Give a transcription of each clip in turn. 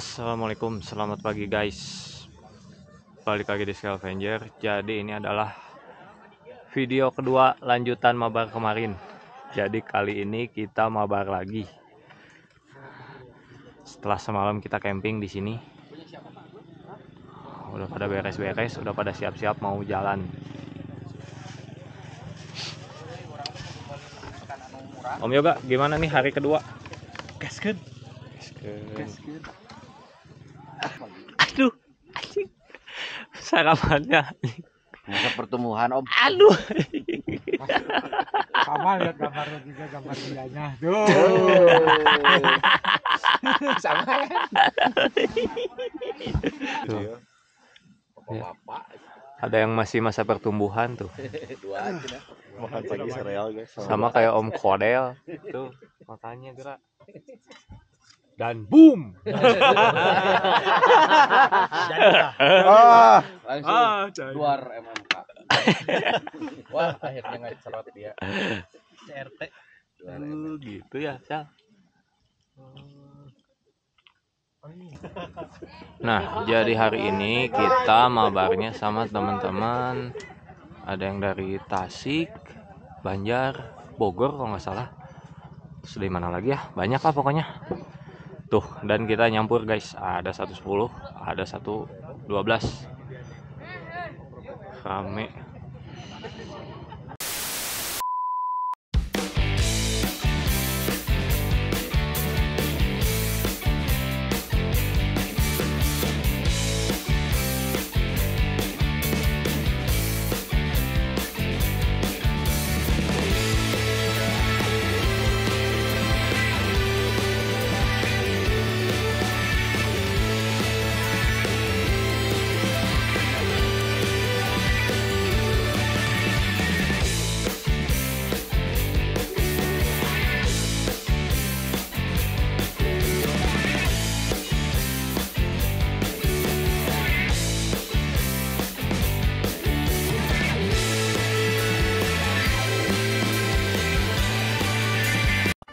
Assalamualaikum, selamat pagi guys. Balik lagi di ScaleVengers. Jadi ini adalah video kedua lanjutan mabar kemarin. Jadi kali ini kita mabar lagi. Setelah semalam kita camping di sini. Udah pada beres-beres, udah pada siap-siap mau jalan. Om Yoga, gimana nih hari kedua? Gaskeun. Gaskeun. Aduh, anjing. Sarapannya. Masa pertumbuhan Om. Aduh. Sama lihat gambarnya juga, gambar dianya. Duh. Sama kan? Tuh. Bapak. Ada yang masih masa pertumbuhan tuh. Dua aja dah. Makan pagi sereal guys. Sama kayak Om Kodel tuh, makanya gerak. Dan boom. Langsung luar MMK. Wah, akhirnya ngecerot dia. CRT. Gitu ya, Sal. Nah, jadi hari ini kita mabarnya sama teman-teman. Ada yang dari Tasik, Banjar, Bogor kalau nggak salah. Terus dari mana lagi ya? Banyak lah pokoknya. Tuh, dan kita nyampur guys. Ada 110, ada 112. Rame.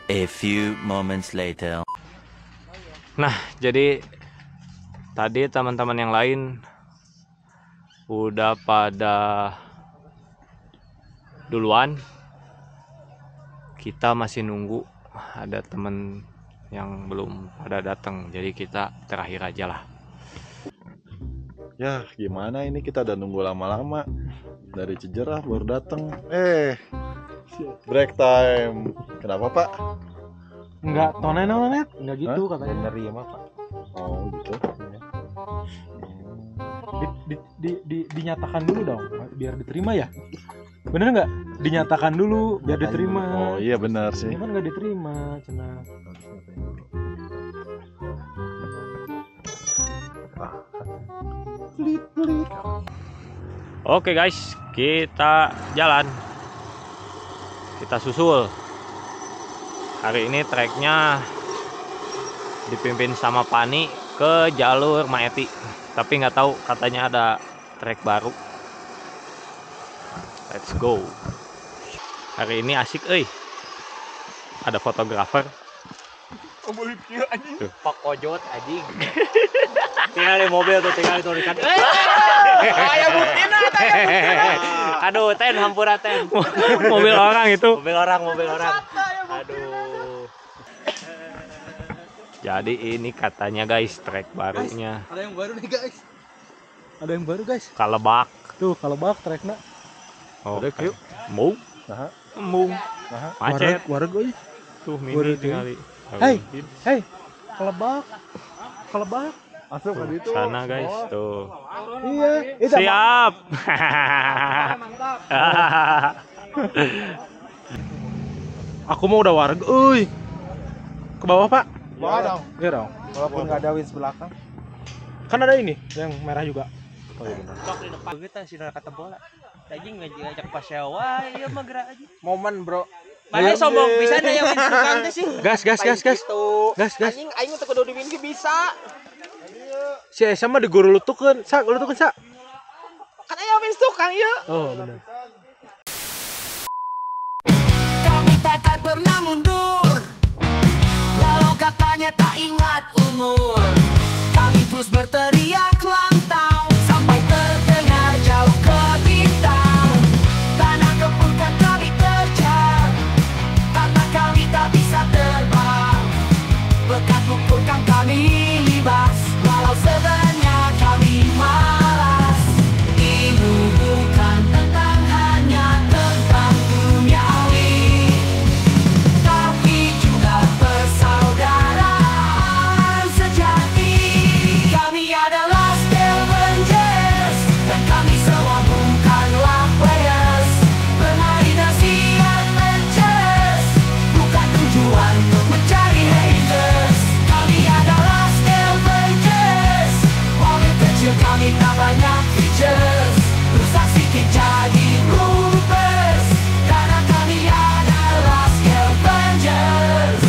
A few moments later. Nah, jadi tadi teman-teman yang lain udah pada duluan. Kita masih nunggu, ada temen yang belum pada datang. Jadi kita terakhir aja lah. Ya, gimana ini kita udah nunggu lama-lama. Dari Cijerak baru datang. Break time. Kenapa, Pak? Enggak, tonet. Enggak gitu katanya. Dari ya, Pak. Oh, gitu. Dinyatakan dulu dong, biar diterima ya. Bener nggak? Dinyatakan dulu biar diterima. Oh iya benar sih. Cuman nggak diterima, cina. Pelit. Oke guys, kita jalan. Kita susul. Hari ini treknya dipimpin sama Pani ke jalur Maeti, tapi nggak tahu katanya ada trek baru. Let's go. Hari ini asik, ada fotografer. Tuh. Pak Kojot anjing. Tinggal di mobil tuh, tinggal diturunkan. Kayak butina, aduh, ten hampura ten. Mobil orang itu. Mobil orang. Aduh. Jadi ini katanya guys trek barunya. Guys, ada yang baru nih guys. Kalebak. Tuh kalebak treknya. Oh, ada yuk. Mau. Macet. Warung guys. Tuh mini tinggal. Hey. Kalebak. Masuk ke situ. Sana guys, tuh. Iya, siap. Mantap. Aku mau udah warga, ke bawah Pak. Bawah dong. Iya dong. Walaupun nggak ada wis belakang. Kan ada ini yang merah juga. Oh iya benar. Cok di depan kita sih kata bola. Daging ngajak pas sewa, iya mah gerak aja. Momen bro. Mana sombong pisan yang tukang teh sih. Gas. Gas. Anjing aing teu kudu dimin ge bisa. Si Esa mah diguru lutukeun, sak lutukeun sak. Kan aya wis tukang ieu. Oh benar. Tak pernah mundur, walau katanya tak ingat umur. kecil kami namanya Cijerak. Bersaksi jadi Rubers, karena kami adalah ScaleVengers.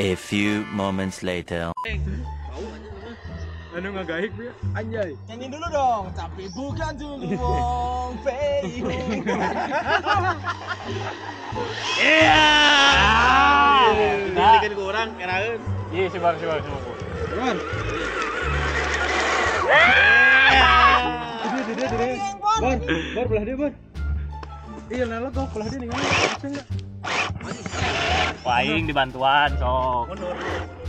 A few moments later. Anu nggak gaik dia, anjay. Nyanyi dulu dong, tapi bukan dulu wong pei. Iya. Diberikan ke orang, keraun. Iya, sibar. Keraun. Dede. Bar belah dia, bar. Iya, nalo kok belah dia dengan macam nggak? Waing dibantuan, sok.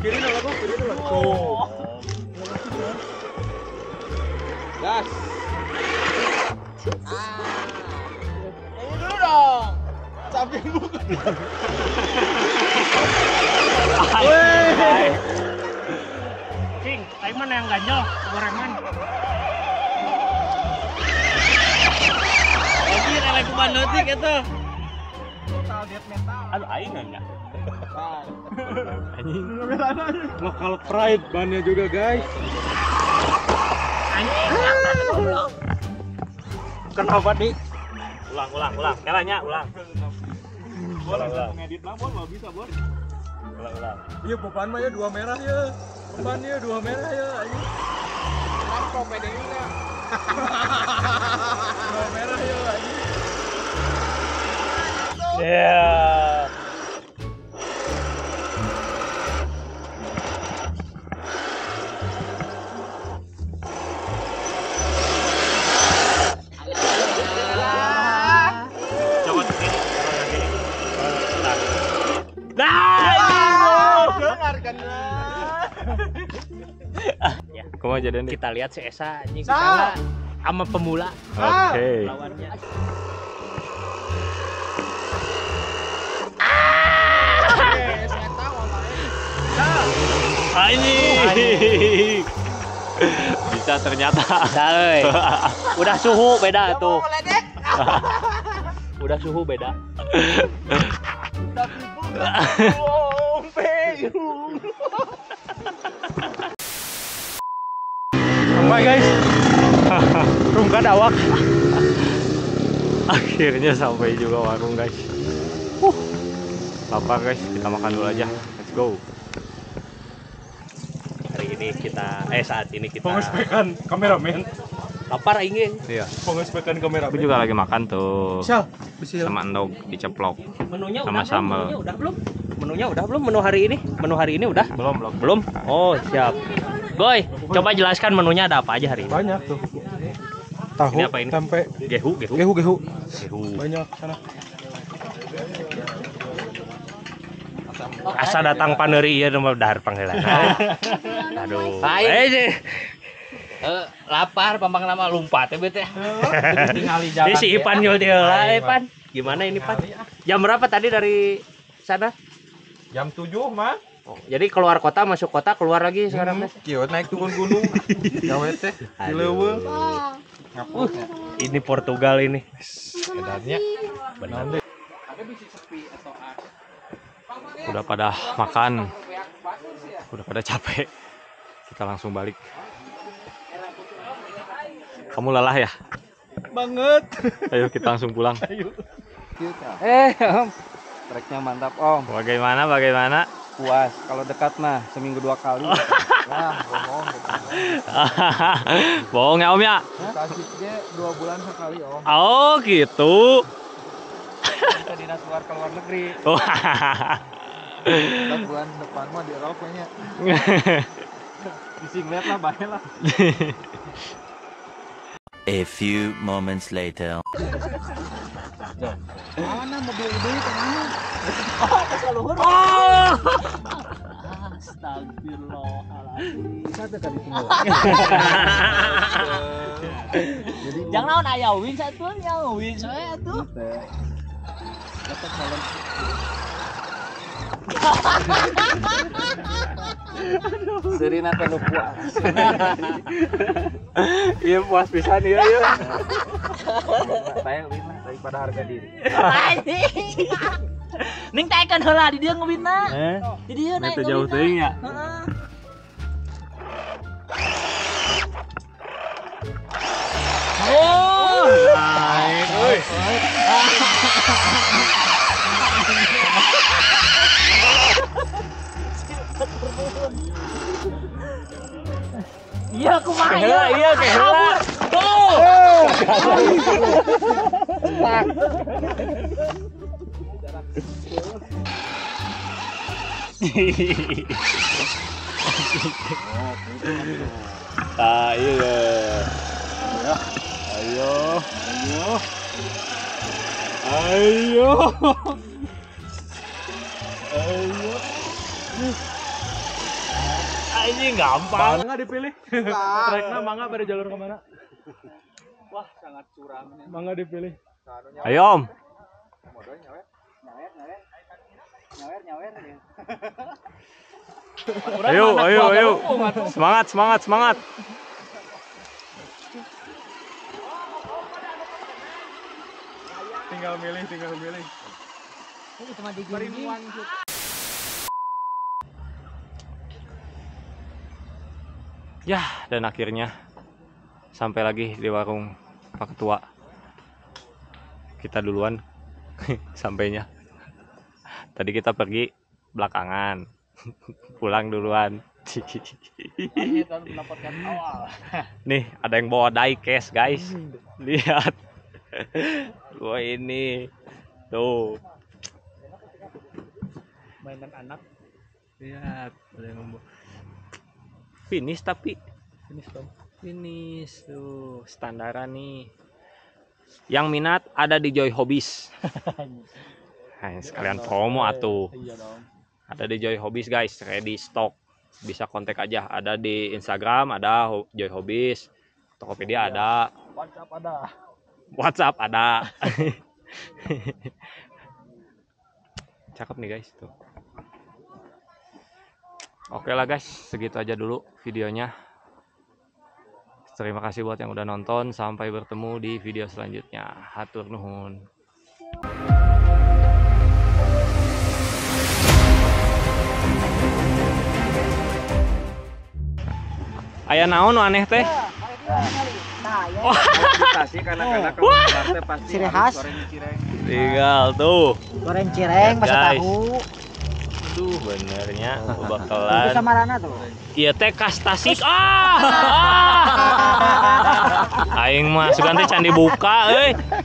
Kiri nalo kok, kiri nalo. Gas. Nyanyi dulu dong. Tapi bukan. Woi. Cing, ayo mana yang ganjol? Gorengan. Anjir, elek bandotik eta. Total death metal. Aduh, aing enggak. Anjing. Lokal pride bannya juga, guys. Kenapa di? Ulang. Kelanya ulang. Boleh ngedit mah, Bon, enggak bisa, Bon. Ulang. Iya, beban mah ya dua merah ya. Bebannya dua merah ya, anjing. Kan Topedenya. Dua merah ya, anjing. Ya. Kita lihat si Esa anjing kalah sama pemula. Oke. Lawannya. Ah, ini bisa ternyata. Udah suhu beda tuh. Udah suhu beda. Bye guys, rungka dawak. Akhirnya sampai juga warung guys. Lapar guys, kita makan dulu aja. Let's go. Hari ini kita, saat ini kita. Pengespekan kameramen. Lapar ingin. Iya. Pengespekan kameramen. Aku juga lagi makan tuh. Bisa. Sama endog diceplok. Menunya sama sambal. Menunya udah belum? Menu hari ini udah? Belum. Oh siap. Boy, coba jelaskan menunya ada apa aja hari ini. Banyak tuh. Tahu, ini apa ini? Tempe, gehu. Banyak sana. Asa datang paneri ieu nomor dahar panggilan. Aduh. Lapar pambang nama lumpat ya bete. Tingali jalan. Ini si Ipan nyul dia. Ipan, gimana ini Pan? Jam berapa tadi dari sana? Jam 7, mah. Oh, jadi keluar kota, masuk kota, keluar lagi sekarang. Kieu naik turun gunung. Gawe teh leuweung. Ini Portugal ini. Sebenarnya benar. Udah pada makan. Udah pada capek. Kita langsung balik. Kamu lelah ya? Banget. Ayo kita langsung pulang. Ayo. Om. Treknya mantap, Om. Bagaimana? Puas, kalau dekat mah seminggu 2 kali. Nah, bohong. Bohong ya Om ya? Tasiknya 2 bulan sekali Om. Oh gitu. Kita dinas keluar ke luar negeri. Kita bulan depan mah di Eropa nya. Di singlet lah, bahaya lah. A few moments later. Mana mobil ini kemana? Oh, kesaluhur. Oh. Astagfirullahaladzim. Satu kali tinggal. Jangan lawan ayah win satu, yang win saya tuh. Dapat salam. Serina penuh puas. Iya puas pisan ya. Saya win. daripada harga diri. Ning tekan heula di dieu ngewina. Di dieu naik. Eta jauh teuing nya. Heeh. Oh, naik euy. Iya kumaha ya? Iya keheula. Tuh. Ayo. Anjing gampang. Mangga dipilih. Trekna mangga pada jalur kemana? Wah, sangat curam. Mangga dipilih. Ayo Om. Nyawer. Ayo. Semangat. Tinggal milih. Ini cuma digulung. Ya, dan akhirnya sampai lagi di warung Pak Ketua. Kita duluan sampainya. Tadi kita pergi belakangan. Pulang duluan. Nih, ada yang bawa diecast, guys. Lihat. Gua ini. Tuh. Mainan anak. Lihat, ada yang bawa finish tuh standaran nih. Yang minat ada di Joy Hobbies. Sekalian promo atuh. Ada di Joy Hobbies guys, ready stock. Bisa kontak aja, ada di Instagram ada Joy Hobbies, Tokopedia ada, WhatsApp ada. Cakep nih guys tuh. Oke lah guys, segitu aja dulu videonya. Terima kasih buat yang udah nonton. Sampai bertemu di video selanjutnya. Hatur Nuhun. Aya naon nu aneh teh? Ciri khas. Tinggal tuh. Goreng cireng, masak tahu. Tuh benernya bakalan itu sama Rana tuh. Iya teh khas Tasik. Aing mah sugan teh can dibuka euy.